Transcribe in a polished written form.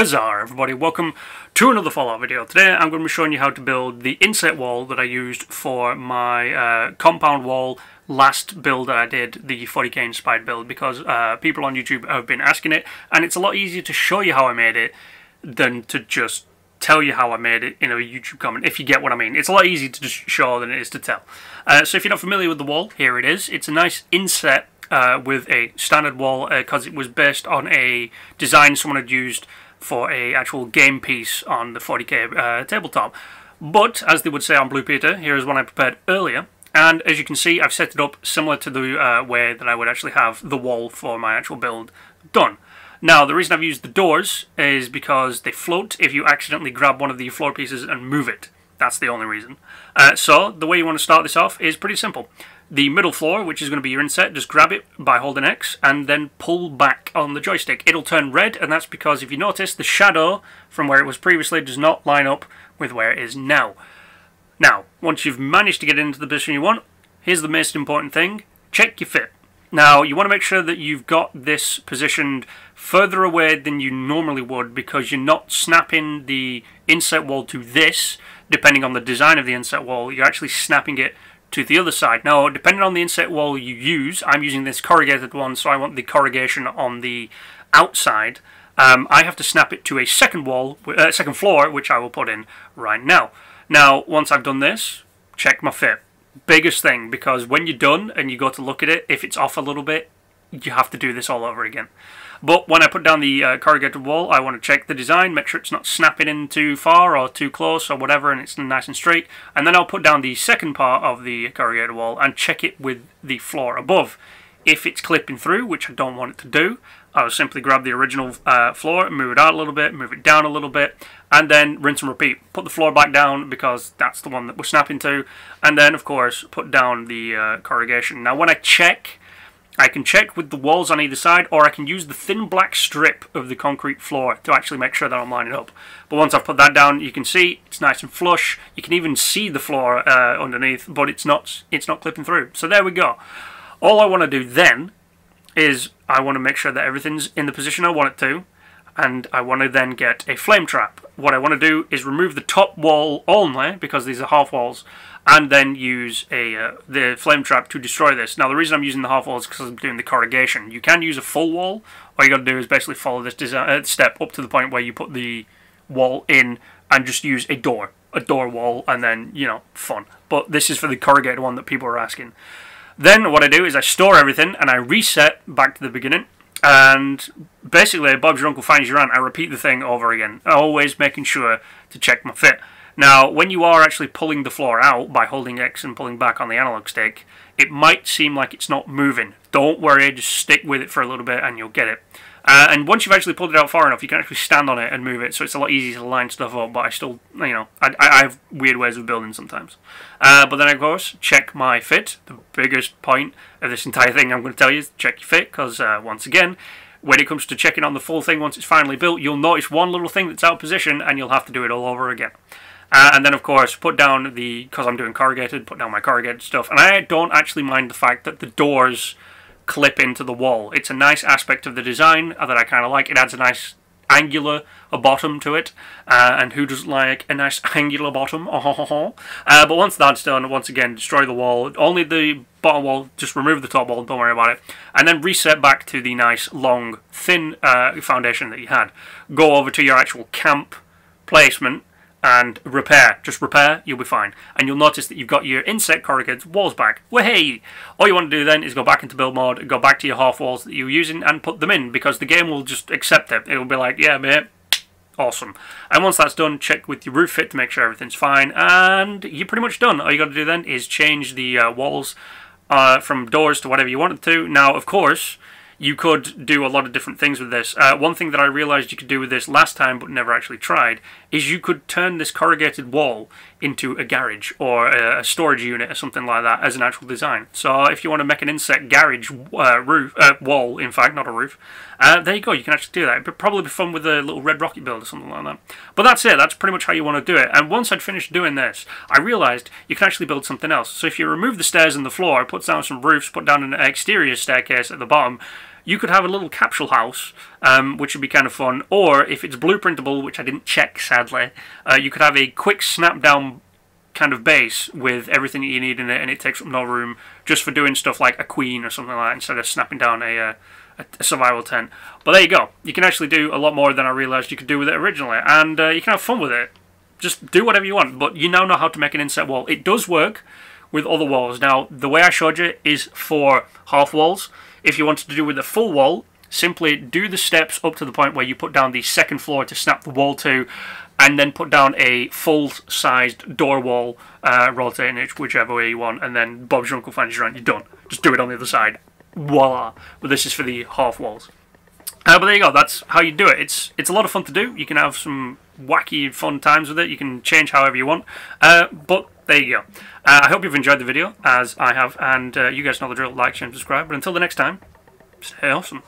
Huzzah everybody, welcome to another Fallout video. Today I'm going to be showing you how to build the inset wall that I used for my compound wall last build that I did, the 40K inspired build, because people on YouTube have been asking it, and it's a lot easier to show you how I made it than to just tell you how I made it in a YouTube comment, if you get what I mean. It's a lot easier to just show than it is to tell. So if you're not familiar with the wall, here it is. It's a nice inset with a standard wall because it was based on a design someone had used for a actual game piece on the 40K tabletop. But as they would say on Blue Peter, here is one I prepared earlier, and as you can see I've set it up similar to the way that I would actually have the wall for my actual build done. Now the reason I've used the doors is because they float if you accidentally grab one of the floor pieces and move it. That's the only reason. So the way you want to start this off is pretty simple. The middle floor, which is going to be your inset, just grab it by holding X and then pull back on the joystick. It'll turn red, and that's because, if you notice, the shadow from where it was previously does not line up with where it is now. Now, once you've managed to get into the position you want, here's the most important thing. Check your fit. Now, you want to make sure that you've got this positioned further away than you normally would, because you're not snapping the inset wall to this. Depending on the design of the inset wall, you're actually snapping it to the other side. Now, depending on the inset wall you use, I'm using this corrugated one, so I want the corrugation on the outside. I have to snap it to a second floor, which I will put in right now. Now, once I've done this, check my fit. Biggest thing, because when you're done and you go to look at it, if it's off a little bit, you have to do this all over again. But when I put down the corrugated wall, I want to check the design, make sure it's not snapping in too far or too close or whatever, and it's nice and straight. And then I'll put down the second part of the corrugated wall and check it with the floor above. If it's clipping through, which I don't want it to do, I'll simply grab the original floor, move it out a little bit, move it down a little bit, and then rinse and repeat. Put the floor back down, because that's the one that we're snapping to. And then, of course, put down the corrugation. Now, when I can check with the walls on either side, or I can use the thin black strip of the concrete floor to actually make sure that I'm lining up. But once I've put that down, you can see it's nice and flush. You can even see the floor underneath, but it's not clipping through. So there we go. All I want to do then is I want to make sure that everything's in the position I want it to, and I want to then get a flame trap. What I want to do is remove the top wall only, because these are half walls, and then use the flame trap to destroy this. Now the reason I'm using the half wall is because I'm doing the corrugation. You can use a full wall. All you got to do is basically follow this design, step up to the point where you put the wall in, and just use a door wall, and then, you know, fun. But this is for the corrugated one that people are asking. Then what I do is I store everything and I reset back to the beginning. And basically, Bob's your uncle, finds your aunt. I repeat the thing over again, always making sure to check my fit. Now, when you are actually pulling the floor out by holding X and pulling back on the analog stick, it might seem like it's not moving. Don't worry, just stick with it for a little bit and you'll get it. And once you've actually pulled it out far enough, you can actually stand on it and move it, so it's a lot easier to line stuff up. But I still, you know, I have weird ways of building sometimes. But then, of course, check my fit. The biggest point of this entire thing I'm going to tell you is check your fit, because once again, when it comes to checking on the full thing once it's finally built, you'll notice one little thing that's out of position and you'll have to do it all over again. And then, of course, put down the, because I'm doing corrugated, put down my corrugated stuff. And I don't actually mind the fact that the doors clip into the wall. It's a nice aspect of the design that I kind of like. It adds a nice angular bottom to it, and who doesn't like a nice angular bottom? But once that's done, once again, destroy the wall. Only the bottom wall, just remove the top wall, don't worry about it, and then reset back to the nice, long, thin foundation that you had. Go over to your actual camp placement and repair. Just repair, you'll be fine. And you'll notice that you've got your inset corrugated walls back. Wahey! All you want to do then is go back into build mode, go back to your half walls that you were using and put them in, because the game will just accept it. It'll be like, yeah, mate, awesome. And once that's done, check with your roof fit to make sure everything's fine, and you're pretty much done. All you got to do then is change the walls from doors to whatever you want it to. Now, of course, you could do a lot of different things with this. One thing that I realized you could do with this last time, but never actually tried, is you could turn this corrugated wall into a garage or a storage unit or something like that as an actual design. So if you want to make an inset garage wall, in fact, not a roof, there you go, you can actually do that. It would probably be fun with a little red rocket build or something like that. But that's it, that's pretty much how you want to do it. And once I'd finished doing this, I realized you can actually build something else. So if you remove the stairs and the floor, put down some roofs, put down an exterior staircase at the bottom, you could have a little capsule house, which would be kind of fun. Or if it's blueprintable, which I didn't check sadly, you could have a quick snap down kind of base with everything that you need in it, and it takes up no room, just for doing stuff like a queen or something like that, instead of snapping down a survival tent. But there you go. You can actually do a lot more than I realised you could do with it originally, and you can have fun with it. Just do whatever you want, but you now know how to make an inset wall. It does work with other walls. Now, the way I showed you is for half walls. If you wanted to do with a full wall, simply do the steps up to the point where you put down the second floor to snap the wall to, and then put down a full-sized door wall, rotating it whichever way you want, and then Bob's your uncle finds you around, you're done. Just do it on the other side. Voila. But this is for the half walls. But there you go, that's how you do it. It's a lot of fun to do. You can have some wacky fun times with it. You can change however you want, but there you go. I hope you've enjoyed the video as I have, and you guys know the drill. Like, share and subscribe, but until the next time, stay awesome.